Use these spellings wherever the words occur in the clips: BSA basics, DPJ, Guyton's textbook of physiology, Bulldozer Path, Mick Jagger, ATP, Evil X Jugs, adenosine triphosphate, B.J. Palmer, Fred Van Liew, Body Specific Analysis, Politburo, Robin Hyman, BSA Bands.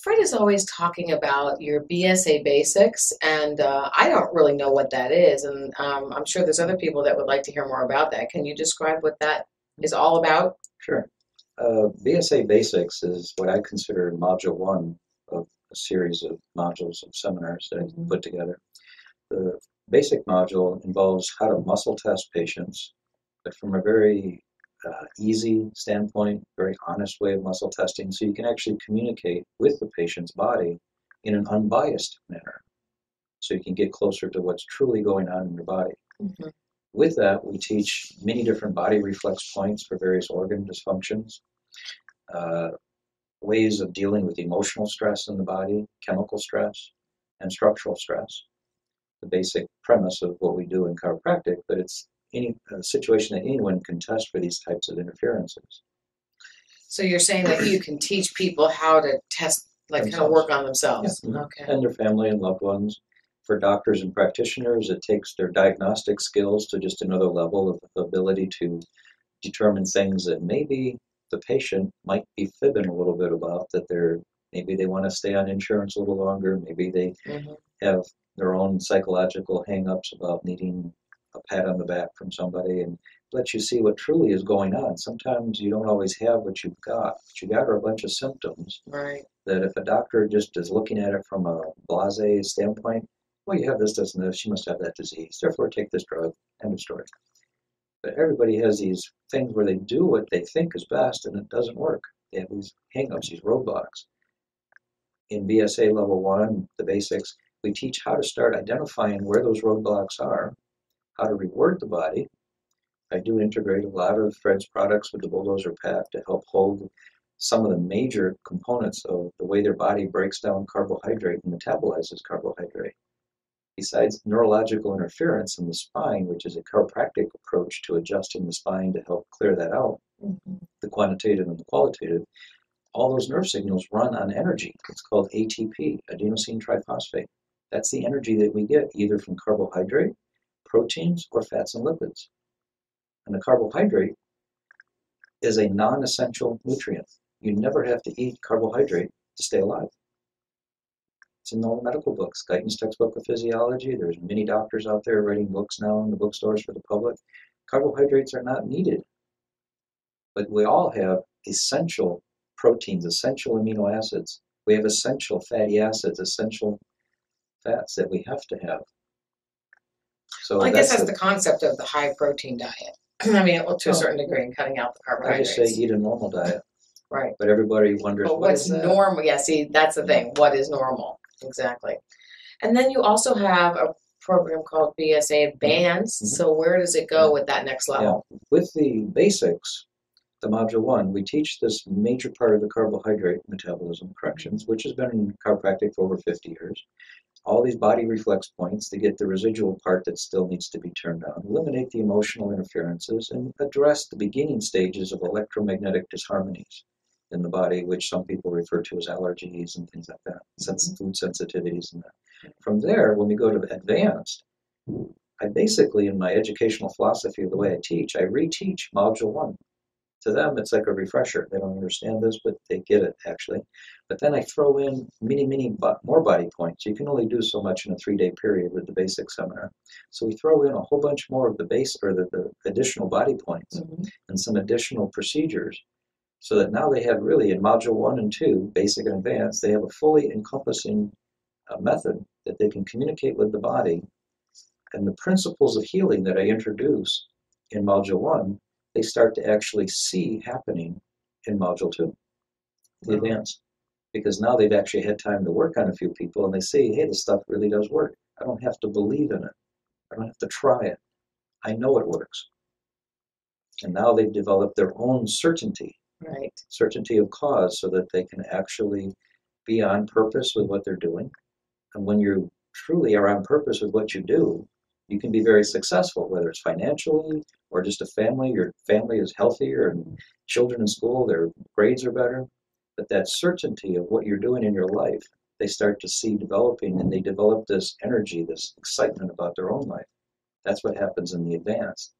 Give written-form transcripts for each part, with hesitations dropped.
Fred is always talking about your BSA basics, and I don't really know what that is, and I'm sure there's other people that would like to hear more about that. Can you describe what that is all about? Sure. BSA basics is what I consider module one of a series of modules of seminars that I put together. The basic module involves how to muscle test patients, but from a very easy standpoint, very honest way of muscle testing, so you can actually communicate with the patient's body in an unbiased manner, so you can get closer to what's truly going on in your body. Mm-hmm. With that, we teach many different body reflex points for various organ dysfunctions, ways of dealing with emotional stress in the body, chemical stress, and structural stress. The basic premise of what we do in chiropractic, but it's any situation that anyone can test for these types of interferences. So you're saying that you can teach people how to test, like themselves. Kind of work on themselves. Yeah. Okay. And their family and loved ones. For doctors and practitioners, it takes their diagnostic skills to just another level of ability to determine things that maybe the patient might be fibbing a little bit about, that maybe they want to stay on insurance a little longer, maybe they have their own psychological hang-ups about needing a pat on the back from somebody, and let you see what truly is going on. Sometimes you don't always have what you've got. What you got are a bunch of symptoms. Right. That if a doctor just is looking at it from a blasé standpoint, well, you have this, this, and this. She must have that disease. Therefore, take this drug. End of story. But everybody has these things where they do what they think is best, and it doesn't work. They have these hang-ups, these roadblocks. In BSA Level 1, the basics, we teach how to start identifying where those roadblocks are, how to reward the body. I do integrate a lot of Fred's products with the Bulldozer Path to help hold some of the major components of the way their body breaks down carbohydrate and metabolizes carbohydrate. Besides neurological interference in the spine, which is a chiropractic approach to adjusting the spine to help clear that out, the quantitative and the qualitative, all those nerve signals run on energy. It's called ATP, adenosine triphosphate. That's the energy that we get either from carbohydrate, proteins, or fats and lipids. And the carbohydrate is a non-essential nutrient. You never have to eat carbohydrate to stay alive. It's in all the medical books. Guyton's textbook of physiology. There's many doctors out there writing books now in the bookstores for the public. Carbohydrates are not needed. But we all have essential proteins, essential amino acids. We have essential fatty acids, essential fats that we have to have. So well, I guess that's the concept of the high protein diet. I mean, well, to a certain degree, in cutting out the carbohydrates. I just say eat a normal diet. Right. But everybody wonders, but what's normal? Yeah, see, that's the thing. What is normal? Exactly. And then you also have a program called BSA Bands. So where does it go with that next level? Yeah. With the basics, the module one, we teach this major part of the carbohydrate metabolism corrections, which has been in chiropractic for over 50 years. All these body reflex points to get the residual part that still needs to be turned on, eliminate the emotional interferences, and address the beginning stages of electromagnetic disharmonies in the body, which some people refer to as allergies and things like that, food sensitivities and that. From there, when we go to advanced, I basically, in my educational philosophy of the way I teach, I reteach module one. To them, it's like a refresher. They don't understand this, but they get it, actually. But then I throw in many, many more body points. You can only do so much in a three-day period with the basic seminar. So we throw in a whole bunch more of the base, or the additional body points and some additional procedures, so that now they have really, in module one and two, basic and advanced, they have a fully encompassing method that they can communicate with the body. And the principles of healing that I introduce in module one, they start to actually see happening in module two, the advanced, because now they've actually had time to work on a few people, and they see, hey, this stuff really does work. I don't have to believe in it. I don't have to try it. I know it works. And now they've developed their own certainty, certainty of cause, so that they can actually be on purpose with what they're doing. And when you truly are on purpose with what you do, you can be very successful, whether it's financially or just a family. Your family is healthier and children in school, their grades are better. But that certainty of what you're doing in your life, they start to see developing, and they develop this energy, this excitement about their own life. That's what happens in the advanced.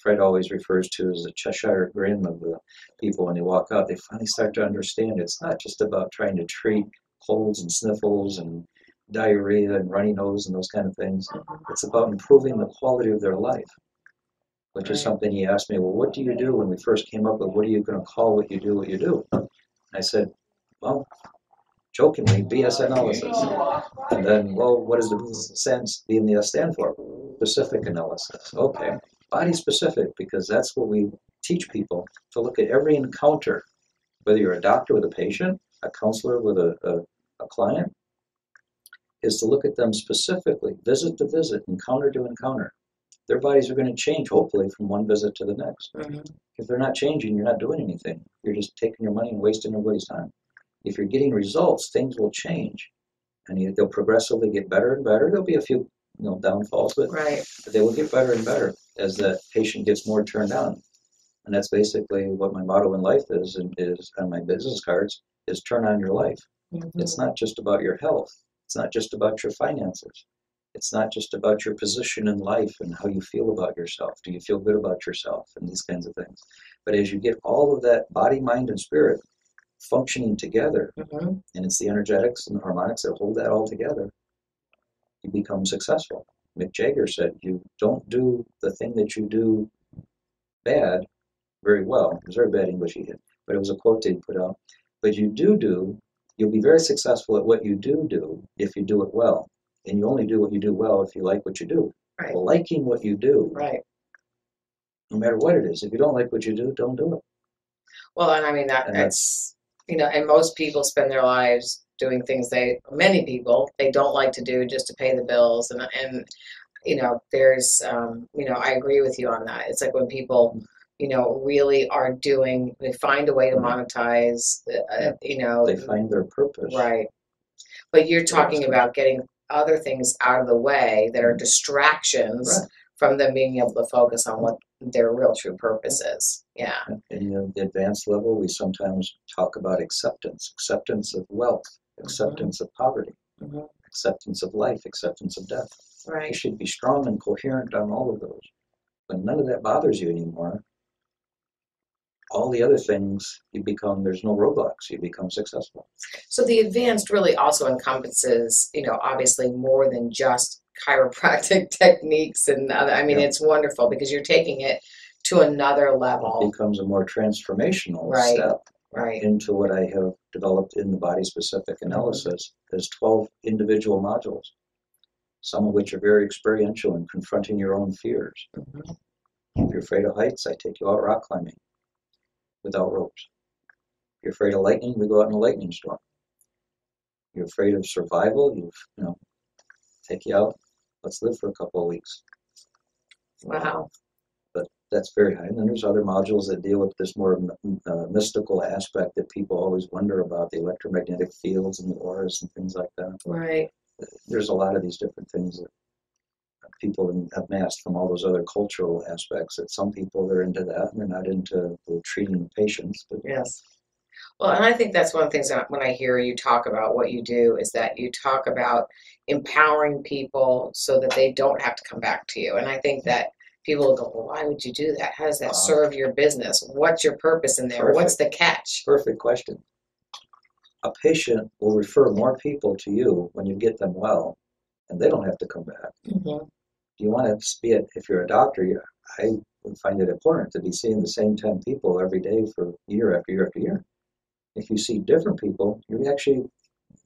Fred always refers to as the Cheshire grin of the people when they walk out. They finally start to understand it's not just about trying to treat colds and sniffles and diarrhea and runny nose and those kind of things. It's about improving the quality of their life, which is something he asked me, well, what do you do when we first came up with what are you going to call what you do, what you do? And I said, well, jokingly, BS analysis. And then, well, what does the BS stand for? Specific analysis. Okay. Body specific, because that's what we teach people, to look at every encounter, whether you're a doctor with a patient, a counselor with a client, is to look at them specifically, visit to visit, encounter to encounter. Their bodies are going to change, hopefully, from one visit to the next. Mm-hmm. If they're not changing, you're not doing anything. You're just taking your money and wasting everybody's time. If you're getting results, things will change, and they'll progressively get better and better. There'll be a few, downfalls, but they will get better and better as the patient gets more turned on. And that's basically what my motto in life is, and is on my business cards, is turn on your life. Mm-hmm. It's not just about your health. It's not just about your finances. It's not just about your position in life and how you feel about yourself. Do you feel good about yourself and these kinds of things? But as you get all of that body, mind, and spirit functioning together, mm-hmm. and it's the energetics and the harmonics that hold that all together, you become successful. Mick Jagger said, you don't do the thing that you do bad very well. It was very bad English he did, but it was a quote he put out. But you you'll be very successful at what you do if you do it well. And you only do what you do well if you like what you do. Right. Well, liking what you do, no matter what it is, if you don't like what you do, don't do it. Well, and I mean, that's and most people spend their lives doing things many people don't like to do just to pay the bills. And there's, I agree with you on that. It's like when people, really are doing, they find a way to monetize, They find their purpose. Right. But you're talking about getting other things out of the way that are distractions from them being able to focus on what their real true purpose is. Yeah. And the advanced level, we sometimes talk about acceptance of wealth, acceptance mm-hmm. of poverty, mm-hmm. acceptance of life, acceptance of death. Right. You should be strong and coherent on all of those. When none of that bothers you anymore, all the other things you become, there's no roadblocks, you become successful. So the advanced really also encompasses, obviously more than just chiropractic techniques and other, it's wonderful because you're taking it to another level. It becomes a more transformational step into what I have developed in the Body Specific Analysis. There's 12 individual modules, some of which are very experiential in confronting your own fears. Mm-hmm. If you're afraid of heights, I take you out rock climbing without ropes. If you're afraid of lightning, we go out in a lightning storm. If you're afraid of survival, take you out, let's live for a couple of weeks. Wow. But that's very high. And then there's other modules that deal with this more mystical aspect that people always wonder about, the electromagnetic fields and the auras and things like that. Right. There's a lot of these different things that people have amassed from all those other cultural aspects, that some people are into that and they're not into the treating the patients. But yes. Well, and I think that's one of the things that when I hear you talk about what you do is that you talk about empowering people so that they don't have to come back to you. And I think that people will go, well, why would you do that? How does that serve your business? What's your purpose in there? Perfect. What's the catch? Perfect question. A patient will refer more people to you when you get them well, and they don't have to come back. Mm-hmm. You want to be if you're a doctor, I would find it important to be seeing the same 10 people every day for year after year after year. If you see different people, you're actually,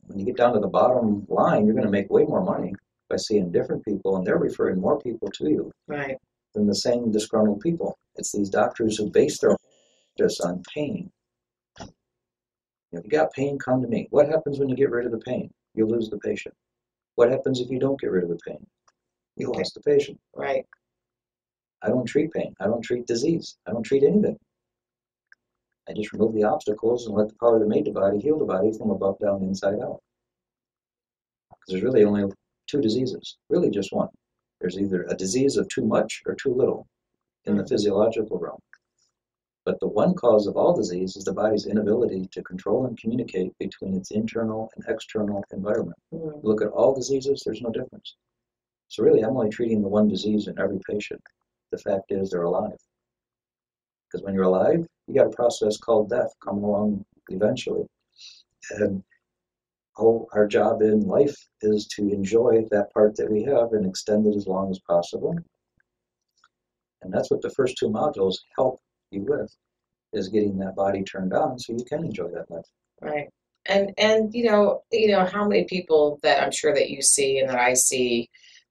when you get down to the bottom line, you're going to make way more money by seeing different people, and they're referring more people to you than the same disgruntled people. It's these doctors who base their practice on pain. If you got pain, come to me. What happens when you get rid of the pain? You lose the patient. What happens if you don't get rid of the pain? You lost the patient. Right. I don't treat pain. I don't treat disease. I don't treat anything. I just remove the obstacles and let the power that made the body heal the body from above, down, inside out. Because there's really only two diseases, really just one. There's either a disease of too much or too little in the physiological realm. But the one cause of all disease is the body's inability to control and communicate between its internal and external environment. Mm-hmm. You look at all diseases, there's no difference. So really, I'm only treating the one disease in every patient. The fact is they're alive. Because when you're alive, you got a process called death coming along eventually. And our job in life is to enjoy that part that we have and extend it as long as possible. And that's what the first two modules help you with, is getting that body turned on so you can enjoy that life. Right. And you know how many people that I'm sure that you see and that I see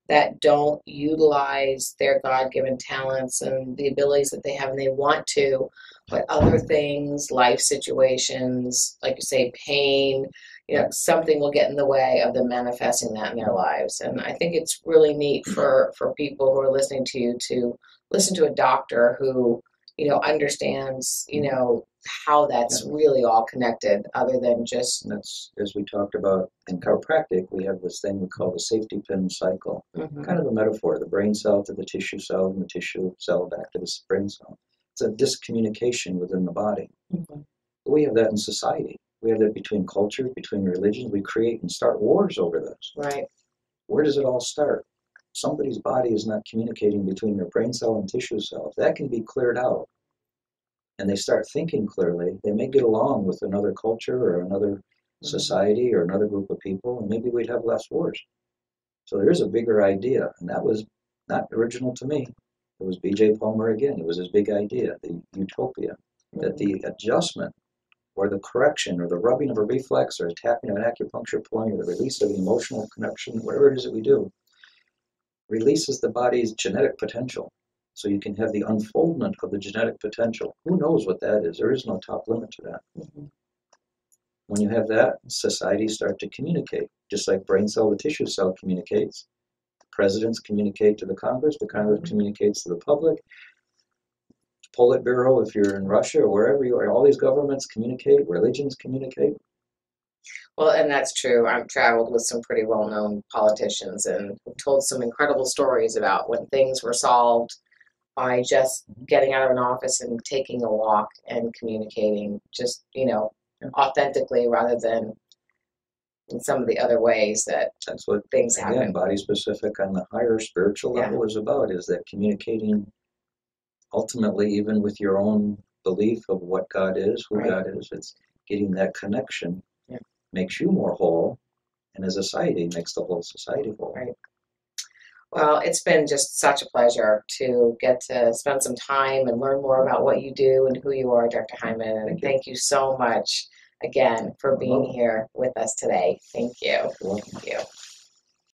that don't utilize their God-given talents and the abilities that they have, and they want to, but other things, life situations, like you say, pain, you know, something will get in the way of them manifesting that in their lives. And I think it's really neat for people who are listening to you to listen to a doctor who, you know, understands, you know, how that's really all connected, other than just... And that's, as we talked about in chiropractic, we have this thing we call the safety pin cycle. Mm-hmm. Kind of a metaphor, the brain cell to the tissue cell, and the tissue cell back to the brain cell. It's a discommunication within the body. Mm-hmm. We have that in society. We have that between cultures, between religions. We create and start wars over those. Right. Where does it all start? Somebody's body is not communicating between their brain cell and tissue cell. If that can be cleared out, and they start thinking clearly, they may get along with another culture or another society or another group of people, and maybe we'd have less wars. So there's a bigger idea, and that was not original to me. It was B.J. Palmer again. It was his big idea, the utopia, that the adjustment or the correction or the rubbing of a reflex or a tapping of an acupuncture point or the release of an emotional connection, whatever it is that we do, releases the body's genetic potential. So you can have the unfoldment of the genetic potential. Who knows what that is? There is no top limit to that. Mm-hmm. When you have that, societies start to communicate. Just like brain cell to tissue cell communicates. The presidents communicate to the Congress. The Congress communicates to the public. Politburo, if you're in Russia or wherever you are, all these governments communicate. Religions communicate. Well, and that's true. I've traveled with some pretty well-known politicians and told some incredible stories about when things were solved by just getting out of an office and taking a walk and communicating just, you know, authentically, rather than in some of the other ways that that's what things happen. Again, body specific on the higher spiritual level is about, is that communicating ultimately even with your own belief of what God is, who God is. It's getting that connection makes you more whole, and as a society makes the whole society whole. Right. Well, it's been just such a pleasure to get to spend some time and learn more about what you do and who you are, Dr. Hyman. And thank you so much again for being here with us today. Thank you. Thank you.